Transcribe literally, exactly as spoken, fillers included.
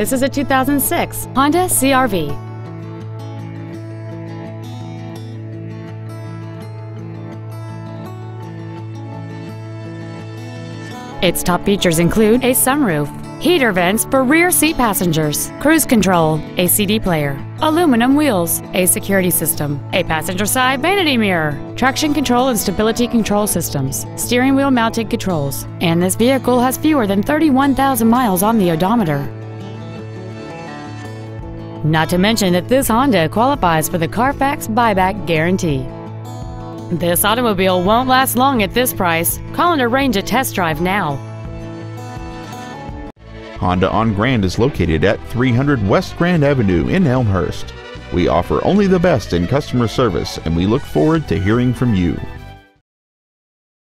This is a two thousand six Honda C R V. Its top features include a sunroof, heater vents for rear seat passengers, cruise control, a C D player, aluminum wheels, a security system, a passenger side vanity mirror, traction control and stability control systems, steering wheel mounted controls, and this vehicle has fewer than thirty-one thousand miles on the odometer. Not to mention that this Honda qualifies for the Carfax buyback guarantee. This automobile won't last long at this price. Call and arrange a test drive now. Honda on Grand is located at three hundred West Grand Avenue in Elmhurst. We offer only the best in customer service, and we look forward to hearing from you.